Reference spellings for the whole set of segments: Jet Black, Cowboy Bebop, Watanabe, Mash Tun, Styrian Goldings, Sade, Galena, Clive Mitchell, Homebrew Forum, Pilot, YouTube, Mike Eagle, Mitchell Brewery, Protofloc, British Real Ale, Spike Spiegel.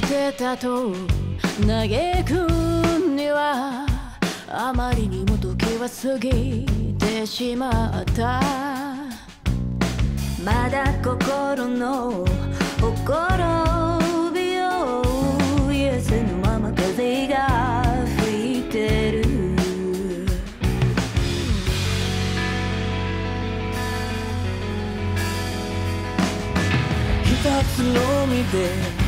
してたと嘆くにはあまりにも時は過ぎてしまったまだ心のほころびを癒せぬまま風が吹いてる一つのみで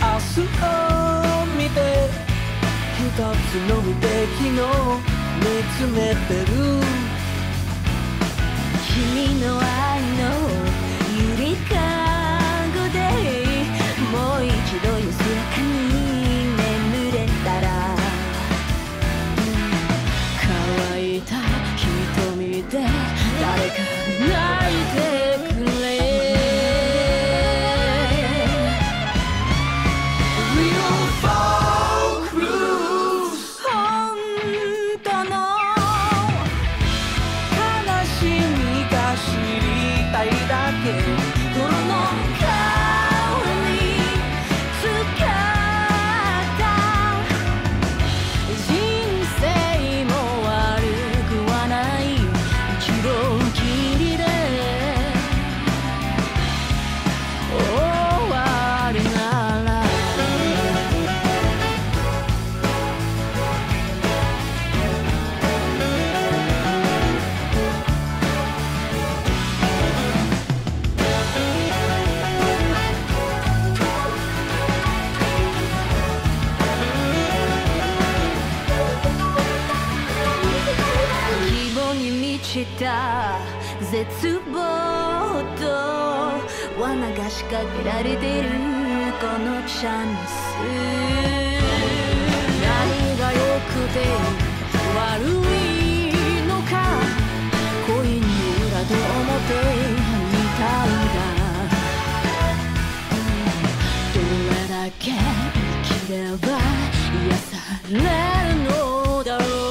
明日を見て一つの無敵を見つめてる君の愛のゆりかごでもう一度安らかに眠れたら乾いた瞳で誰か泣いて絶望と罠が仕掛けられているこのチャンス何が良くて悪いのか恋に裏で思ってみたんだどれだけ生きれば癒されるのだろう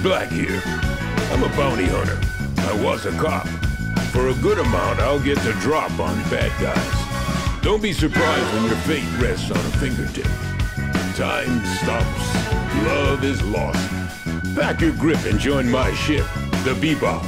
Black here. I'm a bounty hunter. I was a cop. For a good amount, I'll get the drop on bad guys. Don't be surprised when your fate rests on a fingertip. Time stops. Love is lost. Pack your grip and join my ship, the Bebop.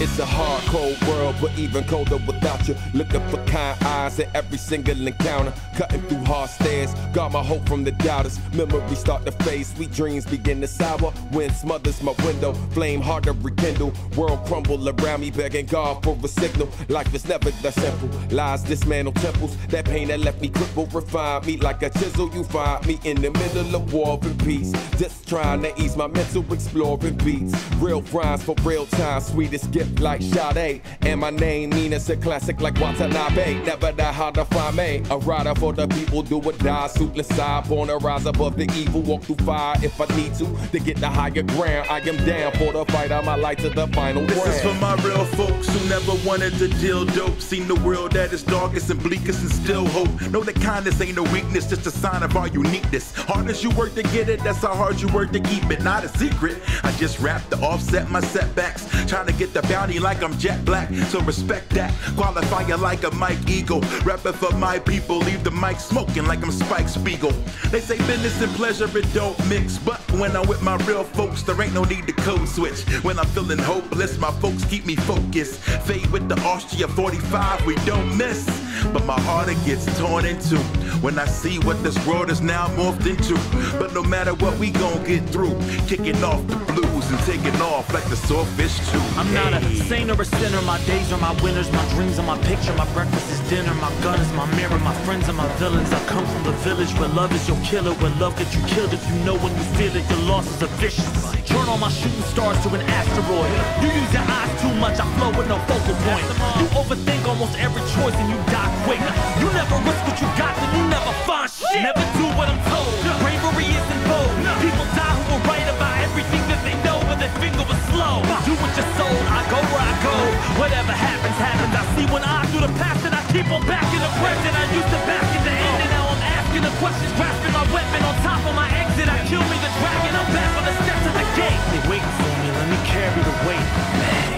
It's a hard, cold world, but even colder without you. Looking for kind eyes at every single encounter. Cutting through hard stairs, got my hope from the doubters. Memories start to fade, sweet dreams begin to sour. Wind smothers my window, flame hard to rekindle. World crumble around me, begging God for a signal. Life is never that simple. Lies dismantle temples, that pain that left me crippled. Refine me like a chisel, you find me in the middle of war and peace. Just trying to ease my mental, exploring beats. Real rhymes for real time, sweetest gift like Sade. And my name, Nina's a classic like Watanabe. Never that hard to find me, a rider for the people do or die, suitless side, born to rise above the evil, walk through fire if I need to get the higher ground. I am down for the fight, I my life to the final round. This is for my real folks who never wanted to deal dope, seen the world at its darkest and bleakest and still hope. Know that kindness ain't no weakness, just a sign of our uniqueness. Hard as you work to get it, that's how hard you work to keep it. Not a secret, I just rap to offset my setbacks, trying to get the bounty like I'm Jet Black, so respect that. Qualify you like a Mike Eagle, rapping for my people, leave the mic smoking like I'm Spike Spiegel. They say business and pleasure, it don't mix. But when I'm with my real folks, there ain't no need to code switch. When I'm feeling hopeless, my folks keep me focused. Fade with the Austria 45, we don't miss. but my heart it gets torn in two when I see what this world is now morphed into. But no matter what, we gon' get through, kicking off the blues and taking off like the swordfish too. I'm not a saint or a sinner, my days are my winners, my dreams are my picture, my breakfast is dinner, my gun is my mirror, my friends are my villains. I come from the village where love is your killer, where love gets you killed if you know when you feel it, your losses are vicious. Turn all my shooting stars to an asteroid. You use your eyes too much, I flow with no focal point. You overthink almost every choice and you die quick. You never risk what you got, then you never find shit. Never do what I'm told, bravery isn't bold. People die who will write about everything that they know, but their finger was slow. Do with your soul, I go where I go. Whatever happens, happens. I see when I do the past and I keep on back in the present. I used to back in the end and now I'm asking the questions, grasping my weapon on top of my exit. I kill me the dragon, I'm back on the steps of the gate. They waiting for me, let me carry the weight. Bang.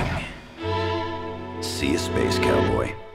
See you, space cowboy.